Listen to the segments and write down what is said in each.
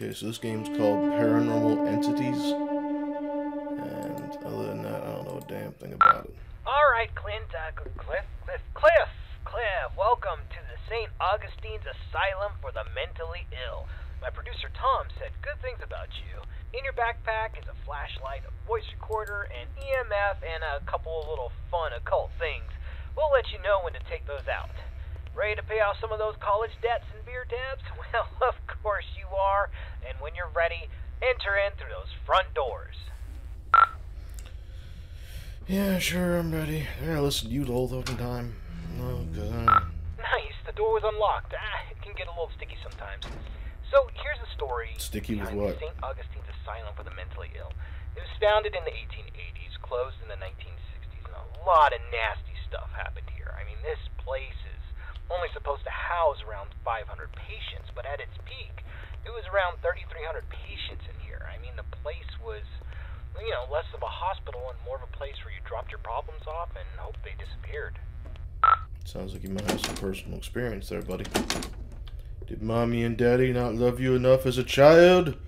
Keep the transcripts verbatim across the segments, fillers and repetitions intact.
Okay, so this game's called Paranormal Entities. And other than that, I don't know a damn thing about it. Alright, Clint, uh, Cliff, Cliff, Cliff, Cliff, welcome to the Saint Augustine's Asylum for the Mentally Ill. My producer Tom said good things about you. In your backpack is a flashlight, a voice recorder, an E M F, and a couple of little fun occult things. We'll let you know when to take those out. Ready to pay off some of those college debts and beer tabs? Well, of course you are. And when you're ready, enter in through those front doors. Yeah, sure, I'm ready. There, I listened to you the whole fucking time. Oh, God. Nice, the door was unlocked. Ah, it can get a little sticky sometimes. So, here's the story. Sticky with what? Saint Augustine's Asylum for the Mentally Ill. It was founded in the eighteen eighties, closed in the nineteen sixties, and a lot of nasty stuff happened here. I mean, this place is only supposed to house around five hundred patients, but at its peak, it was around thirty-three hundred patients in here. I mean, the place was, you know, less of a hospital and more of a place where you dropped your problems off and hoped they disappeared. Sounds like you might have some personal experience there, buddy. Did mommy and daddy not love you enough as a child?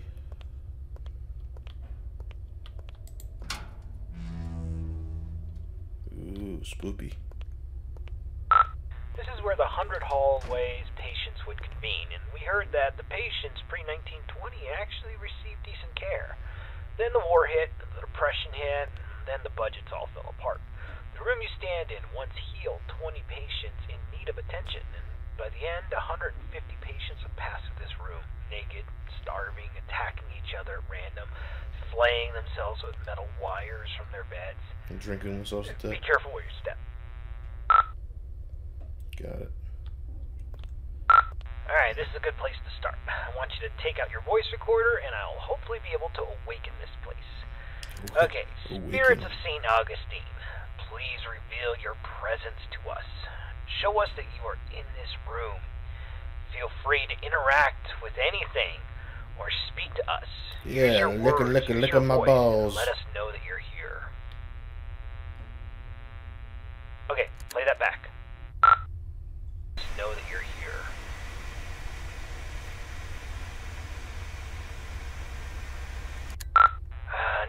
Ooh, spoopy. This is where the hundred hallways patients would convene, and we heard that the patients pre nineteen twenty actually received decent care. Then the war hit, the depression hit, and then the budgets all fell apart. The room you stand in once healed twenty patients in need of attention, and by the end, one hundred fifty patients would pass through this room, naked, starving, attacking each other at random, flaying themselves with metal wires from their beds. And drinking themselves to death. Be careful where you step. Got it. Alright, this is a good place to start. I want you to take out your voice recorder, and I'll hopefully be able to awaken this place. Okay, spirits of Saint Augustine, please reveal your presence to us. Show us that you are in this room. Feel free to interact with anything or speak to us. Yeah, look at look at look at my balls. Let us know that you're here. Okay, play that back. Let us know that you're here. Uh,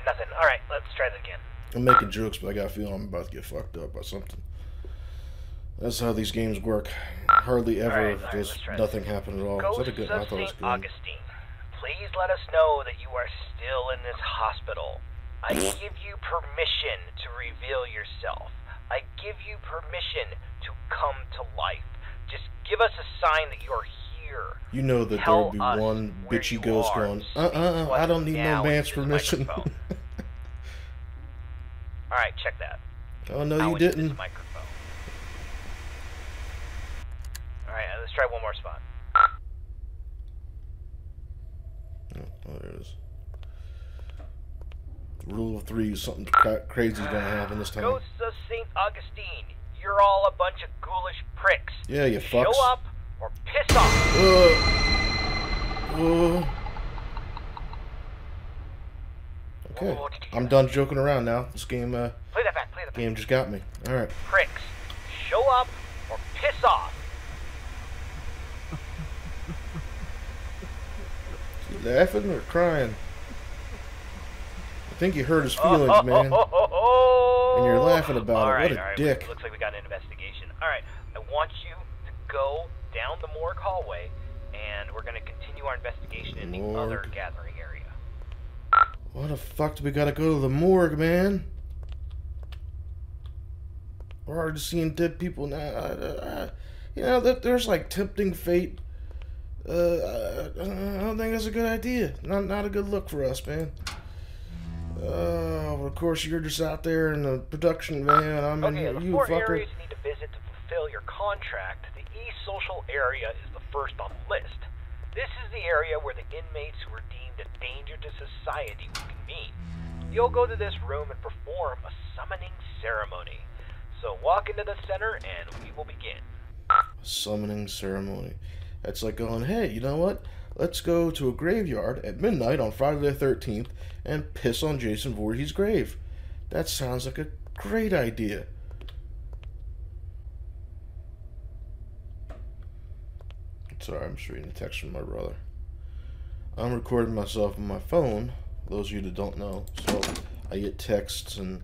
nothing. All right, let's try that again. I'm making jokes, but I got a feeling I'm about to get fucked up by something. That's how these games work. Hardly ever does nothing happen at all. Is that a good? I thought it was good. Augustine, please let us know that you are still in this hospital. I give you permission to reveal yourself. I give you permission to come to life. Just give us a sign that you are here. You know that there will be one bitchy ghost going, Uh uh, I don't need no man's permission. All right, check that. Oh no, you didn't. Alright, let's try one more spot. Oh, well, there it is. The rule of three, something crazy's gonna happen this time. Ghosts of Saint Augustine, you're all a bunch of ghoulish pricks. Yeah, you fucks. Show up or piss off. Uh, uh. Okay, oh, I'm done joking around now. This game, uh, play that back, play that back. Game just got me. Alright. Pricks, show up or piss off. Laughing or crying? I think you hurt his feelings, oh, man. Oh, oh, oh. And you're laughing about all it. Right, what a right. dick. Looks like we got an investigation. Alright, I want you to go down the morgue hallway, and we're going to continue our investigation in the morgue. Other gathering area. Why the fuck do we got to go to the morgue, man? We're already seeing dead people now. You know, there's like tempting fate. Uh, I don't think that's a good idea. Not, not a good look for us, man. Uh, of course, you're just out there in the production van. I'm okay, in the four fucker. Areas you need to visit to fulfill your contract. The e-social area is the first on the list. This is the area where the inmates who are deemed a danger to society will convene. You'll go to this room and perform a summoning ceremony. So walk into the center and we will begin. A summoning ceremony. It's like going, hey, you know what? Let's go to a graveyard at midnight on Friday the thirteenth and piss on Jason Voorhees' grave. That sounds like a great idea. Sorry, I'm just reading the text from my brother. I'm recording myself on my phone, those of you that don't know, so I get texts and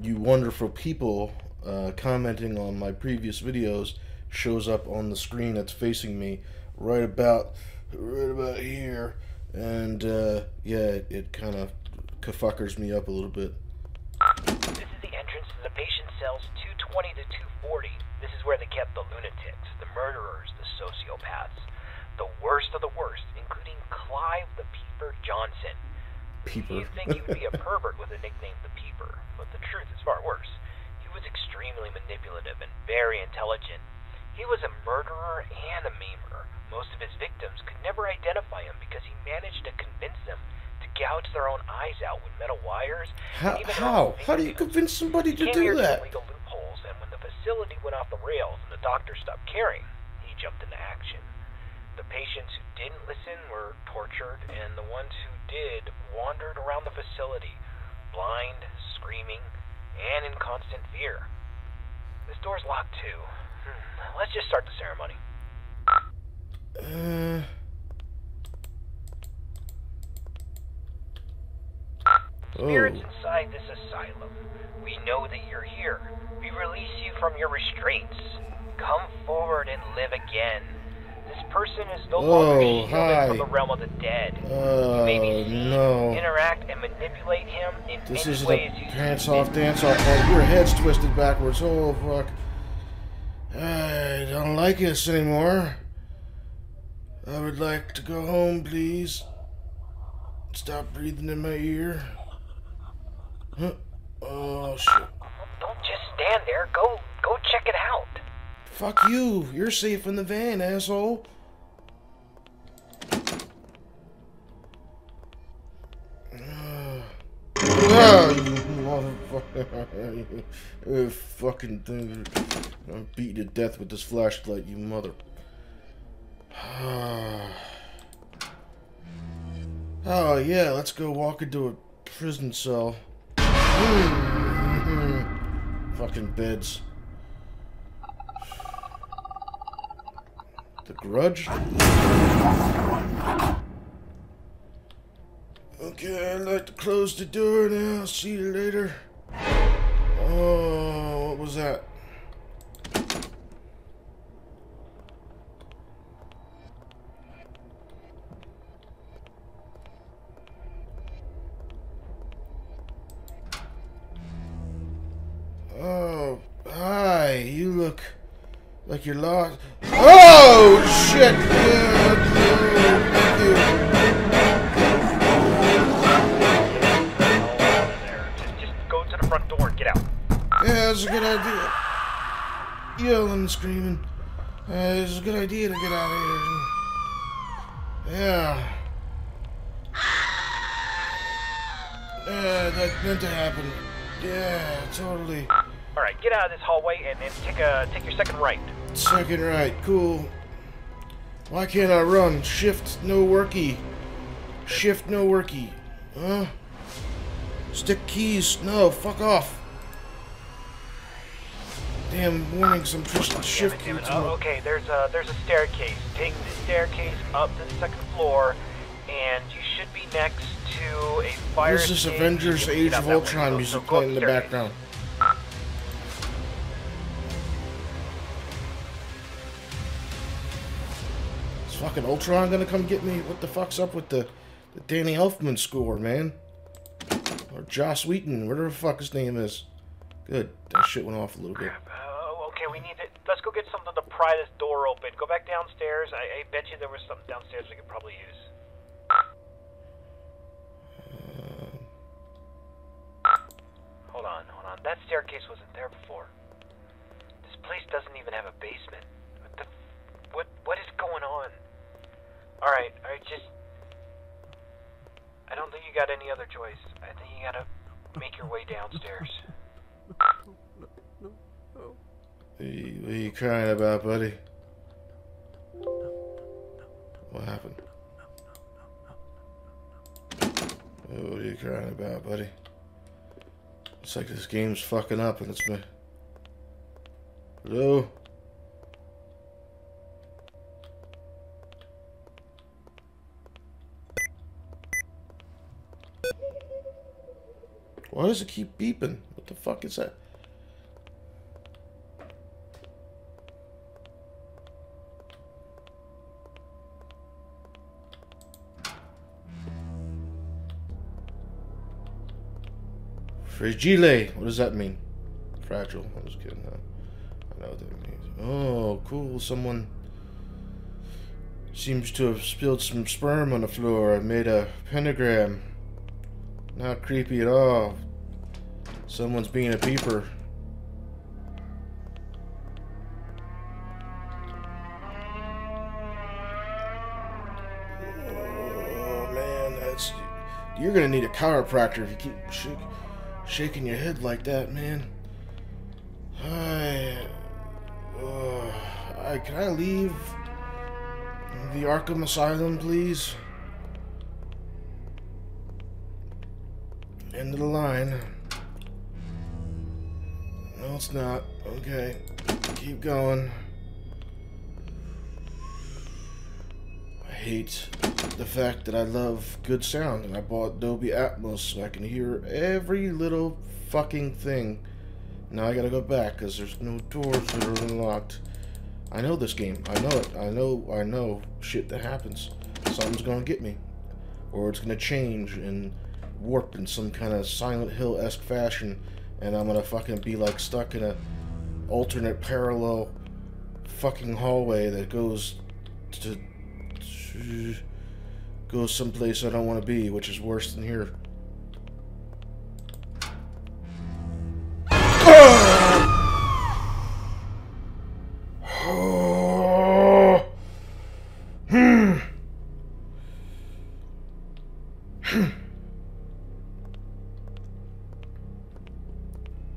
you wonderful people uh, commenting on my previous videos shows up on the screen that's facing me right about right about here, and uh, yeah, it, it kind of kafuckers me up a little bit. This is the entrance to the patient cells two twenty to two forty. This is where they kept the lunatics, the murderers, the sociopaths, the worst of the worst, including Clive the Peeper Johnson. Peeper. You'd think he would be a pervert with a nickname the Peeper, but the truth is far worse. He was extremely manipulative and very intelligent. He was a murderer and a memer. Most of his victims could never identify him because he managed to convince them to gouge their own eyes out with metal wires. How? How? How do you convince somebody to do that? Legal loopholes, and when the facility went off the rails and the doctor stopped caring, he jumped into action. The patients who didn't listen were tortured, and the ones who did wandered around the facility, blind, screaming, and in constant fear. This door's locked too. Let's just start the ceremony. Uh... Spirits oh. inside this asylum, we know that you're here. We release you from your restraints. Come forward and live again. This person is no oh, longer shielded hi. from the realm of the dead. Uh, you may be seen, no. interact, and manipulate him in this many ways. This is a pants-off, dance-off. Your head's twisted backwards. Oh, fuck. I don't like this anymore. I would like to go home, please. Stop breathing in my ear. Huh. Oh, shit. Don't just stand there. Go, go check it out. Fuck you. You're safe in the van, asshole. Oh, you motherfucker. You fucking thing. I'm beating you to death with this flashlight, you mother. Oh, yeah, let's go walk into a prison cell. Fucking beds. The Grudge? Okay, I'd like to close the door now. See you later. Oh, what was that? Oh, hi. You look like you're lost. Oh, shit. Yeah, no, thank you. Yeah, it's a good idea. Yelling and screaming. Uh, it's a good idea to get out of here. Yeah. Yeah, that meant to happen. Yeah, totally. All right, get out of this hallway and then take a take your second right. Second right, cool. Why can't I run? Shift no worky. Shift no worky. Huh? Stick keys. No, fuck off. Damn warnings! I'm just shifting. Oh, okay, there's a there's a staircase. Take the staircase up to the second floor, and you should be next to a fire. This is Avengers Age of Ultron music playing in the background. Is fucking Ultron gonna come get me? What the fuck's up with the, the Danny Elfman score, man? Or Joss Wheaton, whatever the fuck his name is. Good. That shit went off a little bit. Oh, okay, we need to... Let's go get something to pry this door open. Go back downstairs. I, I bet you there was something downstairs we could probably use. Uh, hold on, hold on. That staircase wasn't there before. This place doesn't even have a basement. What the... What, what is going on? Alright, alright, just... I don't think you got any other choice. I think you gotta make your way downstairs. What are you crying about, buddy? What happened? What are you crying about, buddy? It's like this game's fucking up and it's my... Hello? Why does it keep beeping? What the fuck is that? Fragile. What does that mean? Fragile. I'm just kidding. No. I know what that means. Oh, cool. Someone seems to have spilled some sperm on the floor and made a pentagram. Not creepy at all. Someone's being a peeper. Oh, man. That's... You're going to need a chiropractor if you keep shaking. Shaking your head like that, man. I, uh, I can I leave the Arkham Asylum, please? End of the line. No, it's not. Okay, keep going. I hate the fact that I love good sound and I bought Dolby Atmos so I can hear every little fucking thing. Now I gotta go back because there's no doors that are unlocked. I know this game. I know it. I know, I know shit that happens. Something's gonna get me. Or it's gonna change and warp in some kind of Silent Hill-esque fashion and I'm gonna fucking be like stuck in a alternate parallel fucking hallway that goes to... to go someplace I don't want to be, which is worse than here. Oh. Hmm.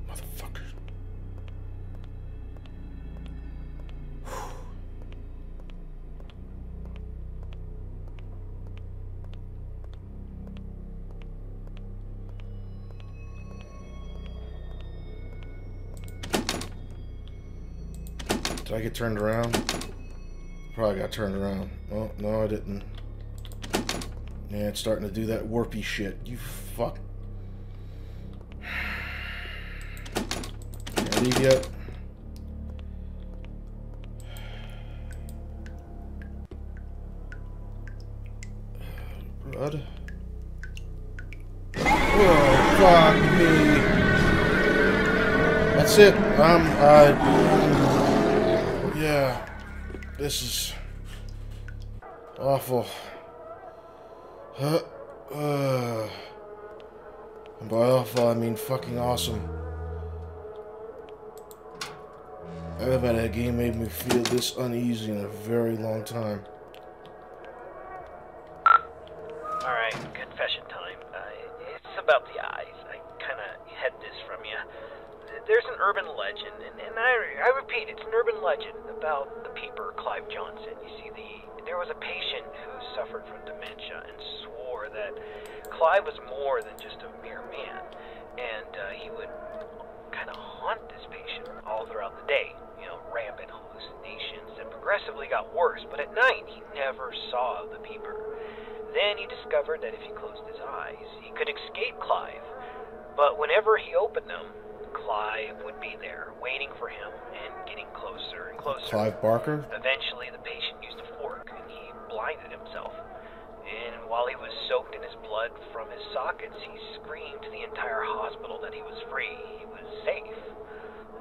Motherfucker. Did I get turned around? Probably got turned around. Oh, no, I didn't. Yeah, it's starting to do that warpy shit. You fuck. Can't leave yet. Blood. Oh, fuck me. That's it. I'm... I... Yeah, this is awful. Uh, uh, and by awful, I mean fucking awesome. I haven't had a game made me feel this uneasy in a very long time. Alright, confession time. Uh, it's about the eyes. I kind of had this from you. There's an urban legend, and, and I, I repeat, it's an urban legend about the peeper, Clive Johnson. You see, the there was a patient who suffered from dementia and swore that Clive was more than just a mere man, and uh, he would kind of haunt this patient all throughout the day, you know, rampant hallucinations that progressively got worse, but at night he never saw the peeper. Then he discovered that if he closed his eyes, he could escape Clive, but whenever he opened them, Clive would be there, waiting for him, and getting closer and closer. Clive Barker? Eventually, the patient used a fork, and he blinded himself. And while he was soaked in his blood from his sockets, he screamed to the entire hospital that he was free, he was safe.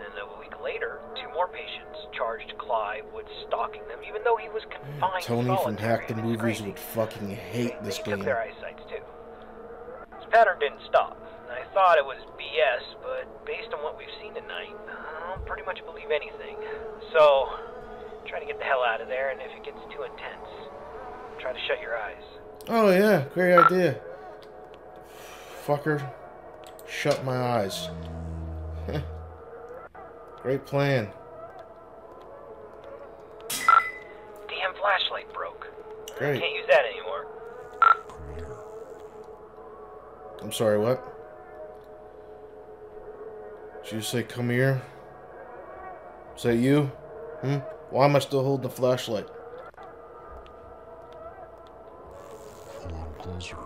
And a week later, two more patients charged Clive with stalking them, even though he was confined to solitary. Tony from Hack the Movies would fucking hate this game. They took their eyesights, too. His pattern didn't stop. I thought it was B S, but based on what we've seen tonight, I don't pretty much believe anything. So, try to get the hell out of there, and if it gets too intense, try to shut your eyes. Oh yeah, great idea. Fucker, shut my eyes. Great plan. Damn flashlight broke. Great. I can't use that anymore. I'm sorry, what? Did you say come here? Is that you? Hmm? Why am I still holding the flashlight? Come on closer.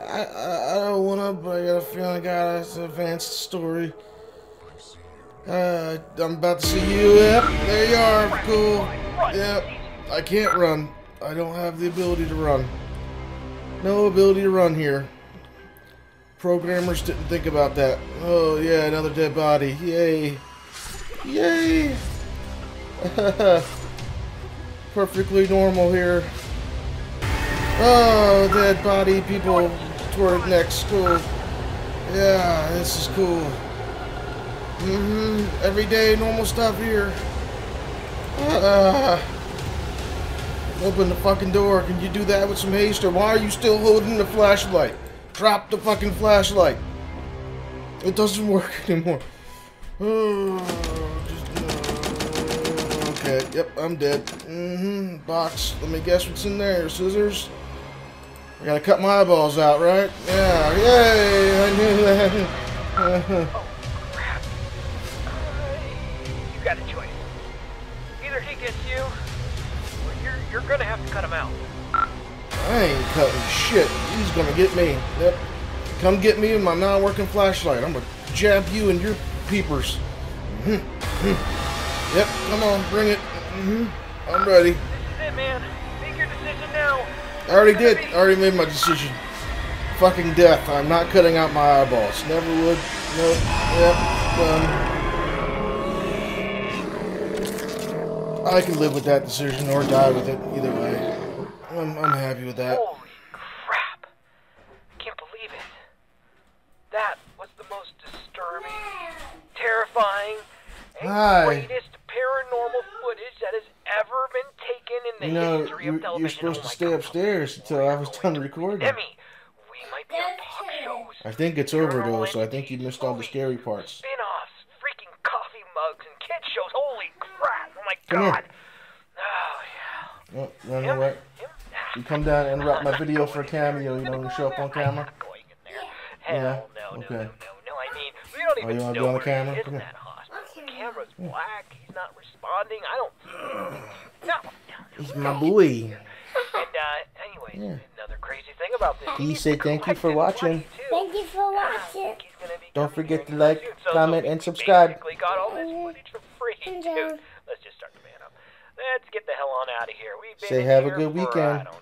I, I, I don't want to, but I got a feeling I got an advanced story. Uh, I'm about to see you. Yep, there you are. Cool. Yep. I can't run. I don't have the ability to run. No ability to run here. Programmers didn't think about that. Oh, yeah, another dead body. Yay. Yay. Perfectly normal here. Oh, dead body people toward next school. Yeah, this is cool. Mm-hmm. Everyday normal stuff here. Uh, open the fucking door. Can you do that with some haste? Or why are you still holding the flashlight? Drop the fucking flashlight. It doesn't work anymore. Oh, just, uh, okay. Yep, I'm dead. Mm-hmm. Box. Let me guess what's in there. Scissors. I gotta cut my eyeballs out, right? Yeah. Yay! I knew that. Uh-huh. Got a choice. Either he gets you, or you're, you're gonna have to cut him out. I ain't cutting shit. He's gonna get me. Yep. Come get me in my non-working flashlight. I'm gonna jab you and your peepers. Mm-hmm. Yep, come on, bring it. Mm-hmm. I'm ready. This is it, man. Make your decision now. I already did. I already made my decision. Fucking death. I'm not cutting out my eyeballs. Never would. Nope. Yep. Um, I can live with that decision or die with it, either way. I'm, I'm happy with that. Holy crap! I can't believe it. That was the most disturbing, terrifying, and Hi. greatest paranormal footage that has ever been taken in the you know, history of television. You're supposed oh to stay God. upstairs until I was done recording. Demi, we might be on talk shows. I think it's over, though, so I think you missed all the scary parts. Spin-offs, freaking coffee mugs, and kid shows. Holy crap! Oh my god! Oh, yeah. Oh, run away. You come down and interrupt my video for a cameo, you know, you show up on camera? Yeah. Okay. Oh, you want to be on the camera? Come here. The camera's black, he's not responding, I don't... No. He's my boy. And, uh, anyway, another crazy thing about this... He said thank you for watching. Thank you for watching. Don't forget to like, comment, and subscribe. Got all this footage for free, dude. Let's just start the man up. Let's get the hell on out of here. We've been Say have here a good weekend.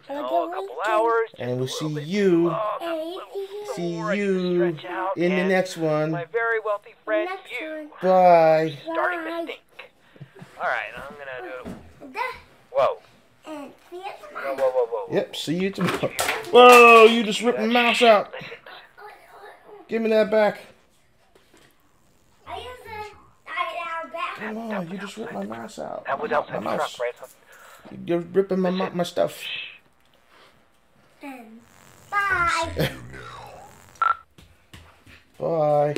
For, I don't know, a couple weekend. hours. And we'll see you. Long, see you in the next one. My very wealthy friend, you. Bye. Starting to think. All right, I'm gonna do. Whoa. Whoa, whoa, whoa, whoa. Yep. See you tomorrow. Whoa! You just ripped my mouse out. Give me that back. Come on, you just ripped my mouse out. That was outside my the truck, right? You're ripping my my stuff. And bye. Bye.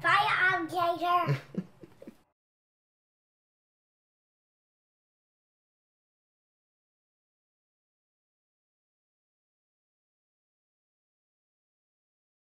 Bye, alligator.